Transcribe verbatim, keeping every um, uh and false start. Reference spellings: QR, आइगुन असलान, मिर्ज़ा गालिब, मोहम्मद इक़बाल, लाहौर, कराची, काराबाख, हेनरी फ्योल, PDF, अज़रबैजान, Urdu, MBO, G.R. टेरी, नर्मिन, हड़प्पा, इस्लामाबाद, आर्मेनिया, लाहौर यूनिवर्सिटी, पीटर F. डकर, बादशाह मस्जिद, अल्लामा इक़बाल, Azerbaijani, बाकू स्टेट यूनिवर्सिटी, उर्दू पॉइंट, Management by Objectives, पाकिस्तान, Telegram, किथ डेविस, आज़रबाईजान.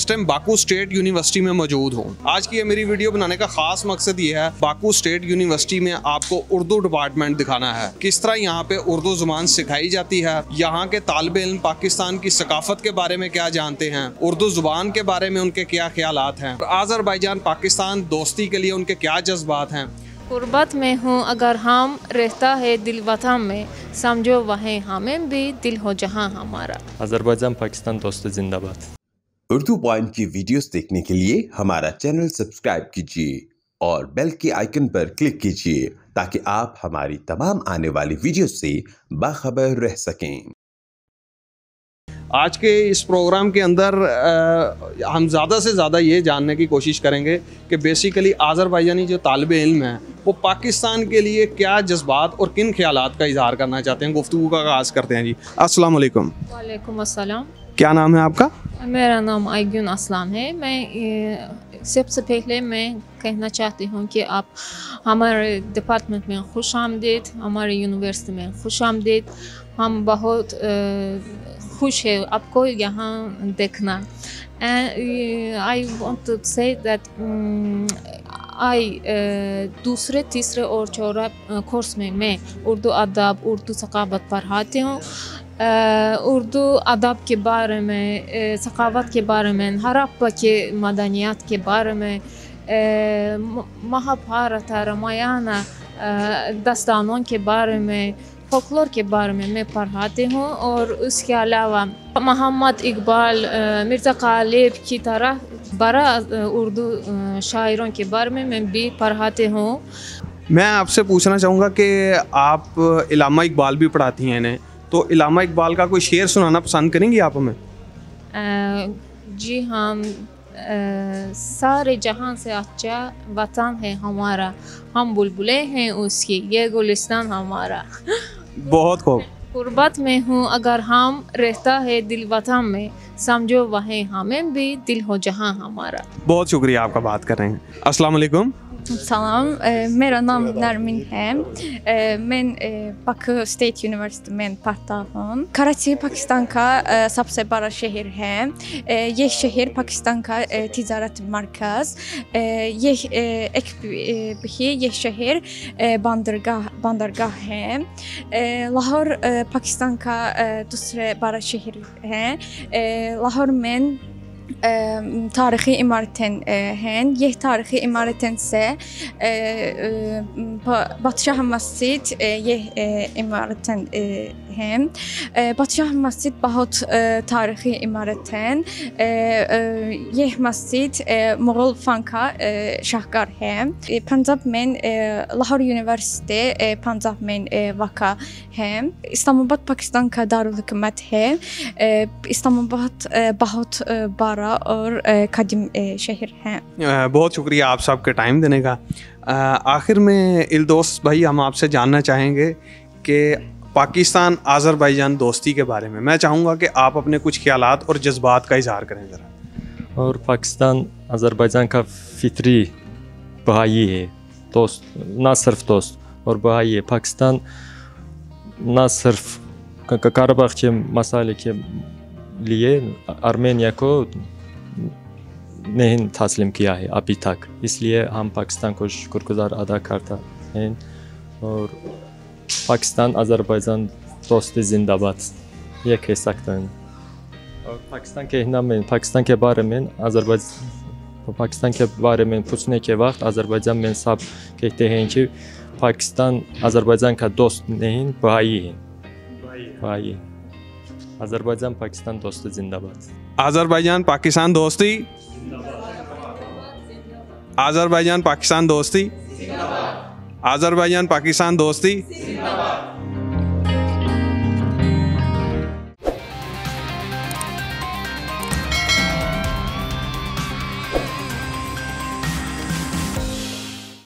इस time बाकू स्टेट यूनिवर्सिटी में मौजूद हूँ। आज की ये मेरी वीडियो बनाने का खास मकसद ये है, बाकू स्टेट यूनिवर्सिटी में आपको उर्दू डिपार्टमेंट दिखाना है, किस तरह यहाँ पे उर्दू जुबान सिखाई जाती है, यहाँ के तालिबे इल्म पाकिस्तान की सकाफत के बारे में क्या जानते हैं, उर्दू जुबान के बारे में उनके क्या ख्यालात हैं, आज़रबाईजान पाकिस्तान दोस्ती के लिए उनके क्या जज्बात हैं। गुरबत में हूँ अगर हम, रहता है दिल वतन में, समझो वहीं हमें भी, दिल हो जहाँ हमारा। अज़रबैजान पाकिस्तान दोस्त जिंदाबाद। उर्दू पॉइंट की वीडियोस देखने के लिए हमारा चैनल सब्सक्राइब कीजिए और बेल के आइकन पर क्लिक कीजिए ताकि आप हमारी तमाम आने वाली वीडियो से बाखबर रह सकें। आज के इस प्रोग्राम के अंदर आ, हम ज़्यादा से ज़्यादा ये जानने की कोशिश करेंगे कि बेसिकली आज़रबाईजानी जो तालिबे इल्म है वो पाकिस्तान के लिए क्या जज्बात और किन ख्यालात का इजहार करना चाहते हैं। गुफ्तगू का आगाज़ करते हैं जी। अस्सलाम वालेकुम। वालेकुम अस्सलाम। क्या नाम है आपका? मेरा नाम आइगुन असलान है। मैं सबसे पहले मैं कहना चाहती हूँ कि आप हमारे डिपार्टमेंट में खुश आमदीद, हमारे यूनिवर्सिटी में खुश आमदीद। हम बहुत आ, खुश है आपको यहाँ देखना। I want to say that I दूसरे तीसरे और चौथा कोर्स में मैं उर्दू अदब, उर्दू सकावत पढ़ाती हूँ। उर्दू अदब के बारे में, सकावत के बारे में, हड़प्पा के मदनियात के बारे में, महाभारत, रामायण, दास्तानों के बारे में, फोकलोर के बारे में मैं पढ़ाती हूँ। और उसके अलावा मोहम्मद इक़बाल, मिर्ज़ा गालिब की तरह बड़ा उर्दू शायरों के बारे में मैं भी पढ़ाती हूँ। मैं आपसे पूछना चाहूँगा कि आप अल्लामा इक़बाल भी पढ़ाती हैं इन्हें, तो अल्लामा इक़बाल का कोई शेर सुनाना पसंद करेंगी आप हमें? आ, जी हाँ। आ, सारे जहाँ से अच्छा वतन है हमारा, हम बुलबुलें हैं उसकी, ये गुलिस्तान हमारा। बहुत खूब। गुरबत में हूँ अगर हम, रहता है दिल वतन में, समझो वहीं हमें भी, दिल हो जहाँ हमारा। बहुत शुक्रिया आपका बात कर रहे हैं। अस्सलाम वालेकुम। सलाम। मेरा नाम नर्मिन है। ए, मैं बाकू स्टेट यूनिवर्सिटी में पढ़ता हूँ। कराची पाकिस्तान का ए, सबसे बड़ा शहर है। ए, यह शहर पाकिस्तान का ए, तिजारत मरकज़, यह एक भी यह शहर बंदरगाह बंदरगाह है। लाहौर पाकिस्तान का दूसरा बड़ा शहर है। लाहौर में तारीख़ी इमारतें हैं। यह तारीख़ी इमारतें से बादशाह मस्जिद, यह इमारतें हैं। बादशाह मस्जिद बहुत तारीख़ी इमारत हैं। यह मस्जिद मुग़ल फ़न का शाहकार है। पंजाब में लाहौर यूनिवर्सिटी पंजाब में वाक़ा है। इस्लामाबाद पाकिस्तान का दारुल हुकूमत है। इस्लामाबाद बहुत बड़ा और कदीम शहर हैं। बहुत शुक्रिया आप सब के टाइम देने का। आखिर में इल्दोस भाई, हम आपसे जानना चाहेंगे कि पाकिस्तान आज़रबाईजान दोस्ती के बारे में मैं चाहूँगा कि आप अपने कुछ ख्यालात और जज्बात का इजहार करें ज़रा। और पाकिस्तान आज़रबाईजान का फितरी बहाई है दोस्त, ना सिर्फ दोस्त और बहाई है। पाकिस्तान ना सिर्फ काराबाख के मसाले के लिए आर्मेनिया को नहीं तस्लीम किया है अभी तक, इसलिए हम पाकिस्तान को शुक्रगुजार अदा करते हैं। और पाकिस्तान आज़रबाईजान दोस्ती जिंदाबाद, ये कह सकते हैं। और पाकिस्तान के नाम में, पाकिस्तान के बारे में, आज़रबाईजान पाकिस्तान के बारे में पूछने के वक्त आज़रबाईजान में सब कहते हैं कि पाकिस्तान आज़रबाईजान का दोस्त नहीं, भाई है, भाई है। आज़रबाईजान पाकिस्तान दोस्ती जिंदाबाद। आज़रबाईजान पाकिस्तान दोस्ती जिंदाबाद। आज़रबाईजान पाकिस्तान दोस्ती जिंदाबाद। आज़रबाईजान पाकिस्तान दोस्ती जिंदाबाद।